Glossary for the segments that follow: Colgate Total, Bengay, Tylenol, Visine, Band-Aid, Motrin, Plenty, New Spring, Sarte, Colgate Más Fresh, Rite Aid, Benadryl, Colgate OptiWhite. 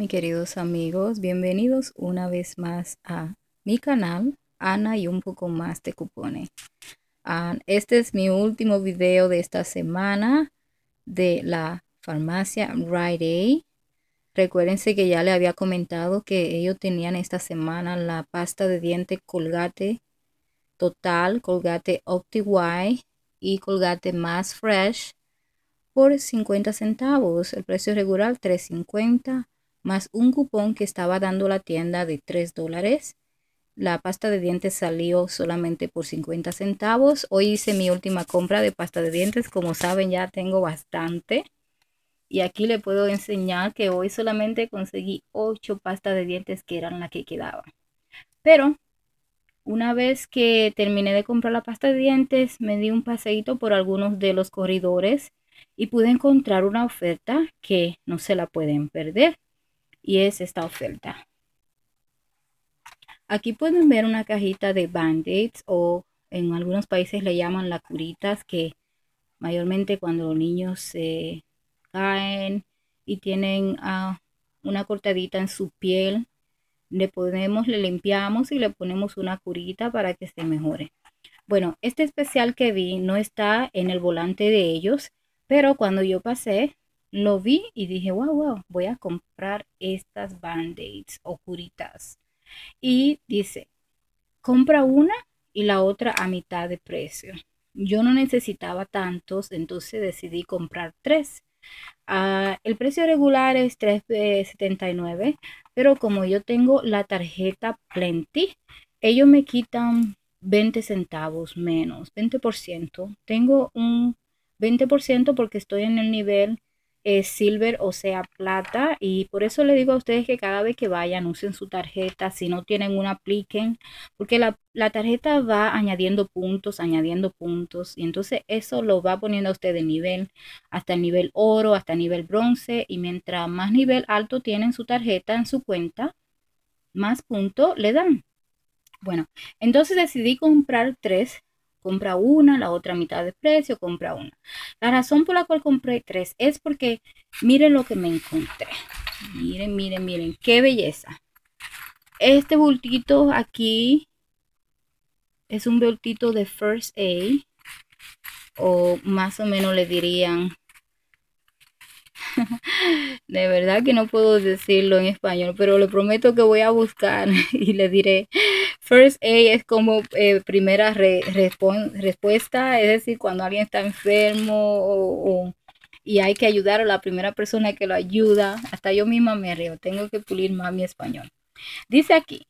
mis queridos amigos, bienvenidos una vez más a mi canal Ana y un poco más de cupones. Este es mi último video de esta semana de la farmacia Rite Aid. Recuérdense que ya le había comentado que ellos tenían esta semana la pasta de diente Colgate Total, Colgate OptiWhite y Colgate Más Fresh por 50 centavos. El precio regular $3.50 más un cupón que estaba dando la tienda de $3. La pasta de dientes salió solamente por 50 centavos. Hoy hice mi última compra de pasta de dientes. Como saben, ya tengo bastante. Y aquí le puedo enseñar que hoy solamente conseguí 8 pastas de dientes que eran las que quedaban. Pero una vez que terminé de comprar la pasta de dientes, me di un paseíto por algunos de los corredores y pude encontrar una oferta que no se la pueden perder. Y es esta oferta. Aquí pueden ver una cajita de Band-Aids, o en algunos países le llaman las curitas, que mayormente cuando los niños se caen y tienen una cortadita en su piel, le limpiamos y le ponemos una curita para que se mejore. Bueno, este especial que vi no está en el volante de ellos, pero cuando yo pasé, lo vi y dije, wow, voy a comprar estas Band-Aids o curitas. Y dice, compra una y la otra a mitad de precio. Yo no necesitaba tantos, entonces decidí comprar 3. El precio regular es $3.79, pero como yo tengo la tarjeta Plenty, ellos me quitan 20 centavos menos, 20%. Tengo un 20% porque estoy en el nivel silver, o sea plata, y por eso le digo a ustedes que cada vez que vayan usen su tarjeta. Si no tienen una, apliquen, porque la tarjeta va añadiendo puntos, y entonces eso lo va poniendo a usted de nivel, hasta el nivel oro, hasta el nivel bronce, y mientras más nivel alto tienen su tarjeta en su cuenta, más puntos le dan. Bueno, entonces decidí comprar 3. Compra una, la otra mitad de precio, compra una. La razón por la cual compré 3 es porque miren lo que me encontré. Miren, qué belleza. Este bultito aquí es un bultito de First Aid, o más o menos le dirían. De verdad que no puedo decirlo en español, pero le prometo que voy a buscar y le diré. First Aid es como primera respuesta, es decir, cuando alguien está enfermo y hay que ayudar a la primera persona que lo ayuda. Hasta yo misma me río, tengo que pulir más mi español. Dice aquí,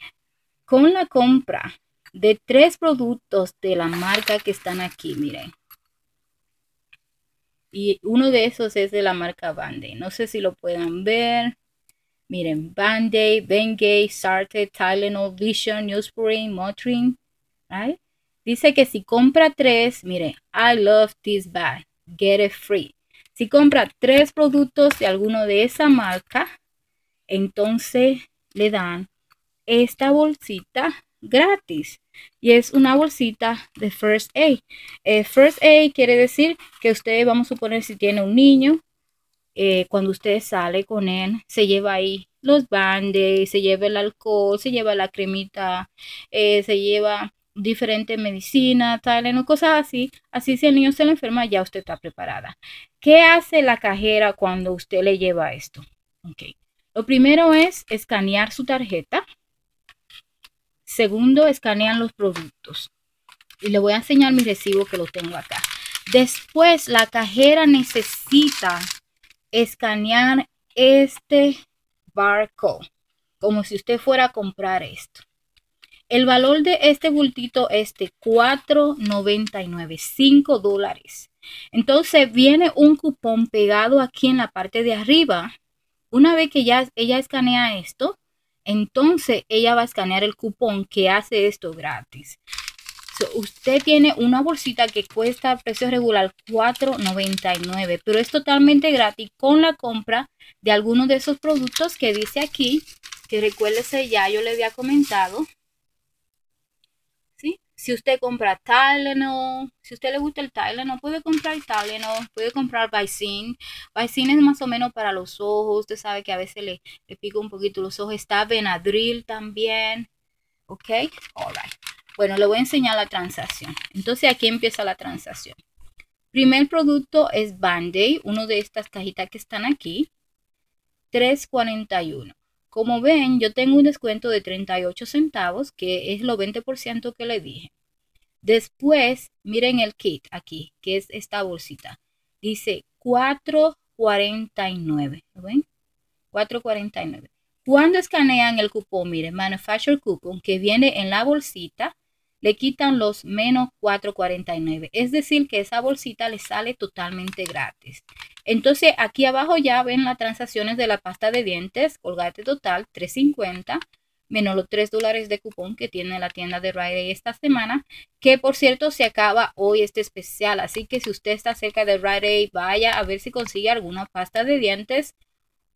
con la compra de 3 productos de la marca que están aquí, miren. Y uno de esos es de la marca Band-Aid, no sé si lo puedan ver. Miren, Band-Aid, Bengay, Sarte, Tylenol, Visine, New Spring, Motrin. Right? Dice que si compra 3, miren, I love this bag, get it free. Si compra 3 productos de alguno de esa marca, entonces le dan esta bolsita gratis. Y es una bolsita de First Aid. First Aid quiere decir que ustedes, vamos a suponer, si tiene un niño, cuando usted sale con él, se lleva ahí los Band-Aids, se lleva el alcohol, se lleva la cremita, se lleva diferentes medicinas, Tylenol, cosas así. Así, si el niño se le enferma, ya usted está preparada. ¿Qué hace la cajera cuando usted le lleva esto? Okay. Lo primero es escanear su tarjeta. Segundo, escanean los productos. Y le voy a enseñar mi recibo que lo tengo acá. Después, la cajera necesita escanear este barcode, como si usted fuera a comprar esto. El valor de este bultito es de $4.99, $5. Entonces viene un cupón pegado aquí en la parte de arriba. Una vez que ya ella escanea esto, entonces ella va a escanear el cupón que hace esto gratis. Usted tiene una bolsita que cuesta precio regular $4.99, pero es totalmente gratis con la compra de algunos de esos productos que dice aquí, que recuérdese, ya yo le había comentado, ¿sí? Si usted compra Tylenol, si a usted le gusta el Tylenol, puede comprar Tylenol, puede comprar Visine. Visine es más o menos para los ojos. Usted sabe que a veces le pica un poquito los ojos. Está Benadryl también. Ok, all right. Bueno, le voy a enseñar la transacción. Entonces aquí empieza la transacción. Primer producto es Band-Aid, uno de estas cajitas que están aquí. $3.41. Como ven, yo tengo un descuento de 38 centavos, que es lo 20% que le dije. Después, miren el kit aquí, que es esta bolsita. Dice $4.49. ¿Lo ven? $4.49. Cuando escanean el cupón, miren, Manufacturer Coupon, que viene en la bolsita, le quitan los menos $4.49. Es decir, que esa bolsita le sale totalmente gratis. Entonces, aquí abajo ya ven las transacciones de la pasta de dientes, Colgate Total, $3.50, menos los $3 de cupón que tiene la tienda de Rite Aid esta semana, que por cierto se acaba hoy este especial. Así que si usted está cerca de Rite Aid, vaya a ver si consigue alguna pasta de dientes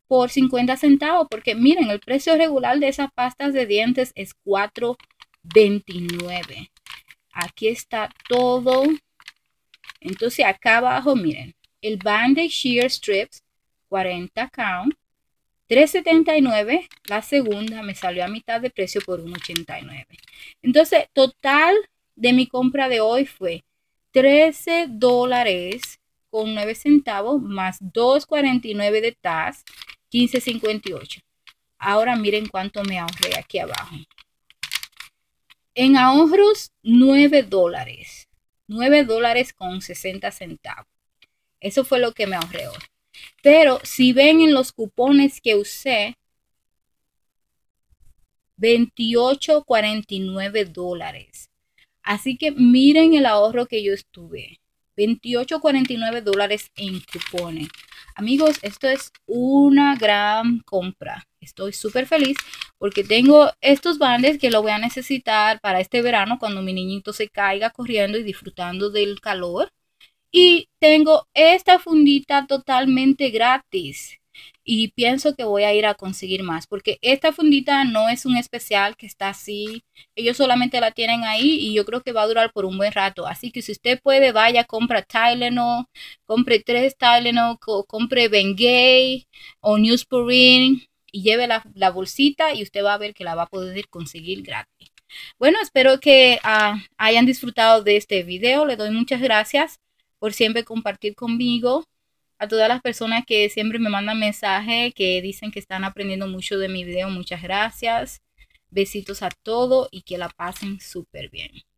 por 50 centavos, porque miren, el precio regular de esas pastas de dientes es $4.29. Aquí está todo. Entonces, acá abajo, miren. El Band-Aid Shear Strips, 40 count, $3.79. La segunda me salió a mitad de precio por $1.89. Entonces, total de mi compra de hoy fue $13.09 más $2.49 de TAS, $15.58. Ahora miren cuánto me ahorré aquí abajo. En ahorros, $9. $9.60. Eso fue lo que me ahorré hoy. Pero si ven en los cupones que usé, $28.49. Así que miren el ahorro que yo estuve. $28.49 en cupones. Amigos, esto es una gran compra. Estoy súper feliz porque tengo estos bandes que lo voy a necesitar para este verano cuando mi niñito se caiga corriendo y disfrutando del calor. Y tengo esta fundita totalmente gratis y pienso que voy a ir a conseguir más porque esta fundita no es un especial que está así. Ellos solamente la tienen ahí y yo creo que va a durar por un buen rato. Así que si usted puede, vaya, compra Tylenol, compre 3 Tylenol, compre Bengay o New Spring y lleve la bolsita y usted va a ver que la va a poder conseguir gratis. Bueno, espero que hayan disfrutado de este video. Le doy muchas gracias por siempre compartir conmigo, a todas las personas que siempre me mandan mensajes, que dicen que están aprendiendo mucho de mi video. Muchas gracias, besitos a todos y que la pasen súper bien.